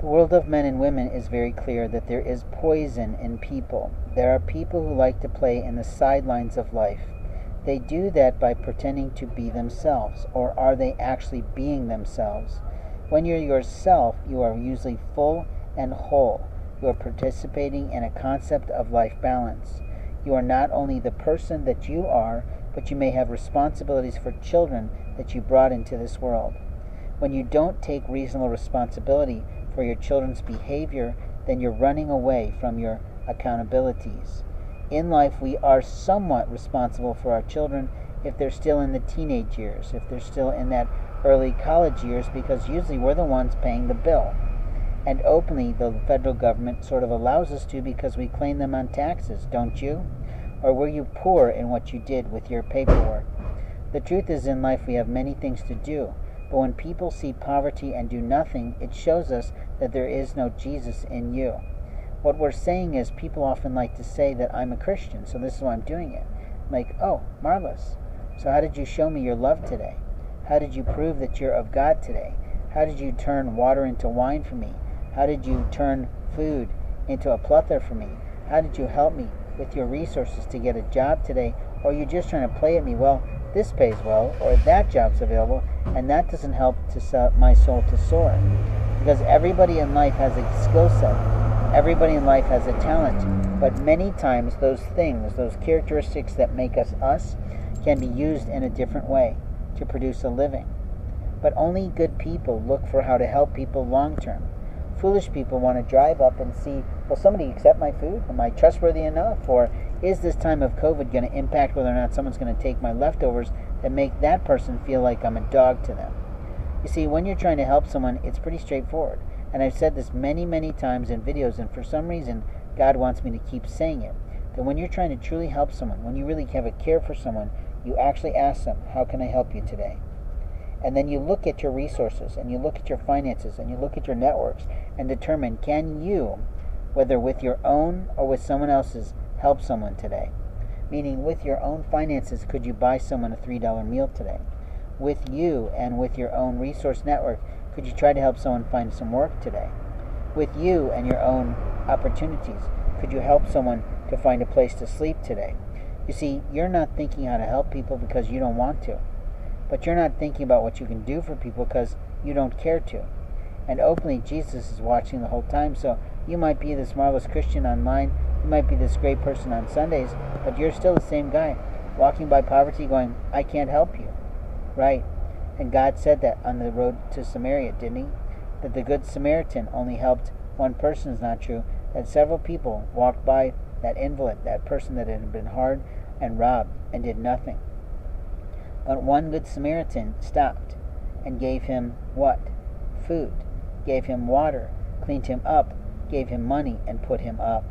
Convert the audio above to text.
The world of men and women is very clear that there is poison in people. There are people who like to play in the sidelines of life. They do that by pretending to be themselves, or are they actually being themselves? When you're yourself, you are usually full and whole. You are participating in a concept of life balance. You are not only the person that you are, but you may have responsibilities for children that you brought into this world. When you don't take reasonable responsibility for your children's behavior, then you're running away from your accountabilities. In life, we are somewhat responsible for our children if they're still in the teenage years, if they're still in that early college years, because usually we're the ones paying the bill. And openly, the federal government sort of allows us to because we claim them on taxes, don't you? Or were you poor in what you did with your paperwork? The truth is, in life, we have many things to do. But when people see poverty and do nothing, it shows us that there is no Jesus in you. What we're saying is, people often like to say that I'm a Christian, so this is why I'm doing it. Like, oh, marvelous. So how did you show me your love today? How did you prove that you're of God today? How did you turn water into wine for me? How did you turn food into a plethora for me? How did you help me with your resources to get a job today? Or are you just trying to play at me? Well, this pays well, or that job's available, and that doesn't help to my soul to soar. Because everybody in life has a skill set. Everybody in life has a talent, but many times those things, those characteristics that make us us, can be used in a different way to produce a living. But only good people look for how to help people long term. Foolish people want to drive up and see, will somebody accept my food? Am I trustworthy enough? Or is this time of COVID going to impact whether or not someone's going to take my leftovers and make that person feel like I'm a dog to them? You see, when you're trying to help someone, it's pretty straightforward. And I've said this many, many times in videos, and for some reason, God wants me to keep saying it. That when you're trying to truly help someone, when you really have a care for someone, you actually ask them, how can I help you today? And then you look at your resources, and you look at your finances, and you look at your networks, and determine, can you, whether with your own or with someone else's, help someone today? Meaning, with your own finances, could you buy someone a $3 meal today? With you and with your own resource network, could you try to help someone find some work today? With you and your own opportunities, could you help someone to find a place to sleep today? You see, you're not thinking how to help people because you don't want to. But you're not thinking about what you can do for people because you don't care to. And openly, Jesus is watching the whole time, so you might be this marvelous Christian online, you might be this great person on Sundays, but you're still the same guy, walking by poverty going, I can't help you, right? And God said that on the road to Samaria, didn't he? That the Good Samaritan only helped one person is not true. That several people walked by that invalid, that person that had been hard and robbed and did nothing. But one Good Samaritan stopped and gave him what? Food. Gave him water. Cleaned him up. Gave him money and put him up.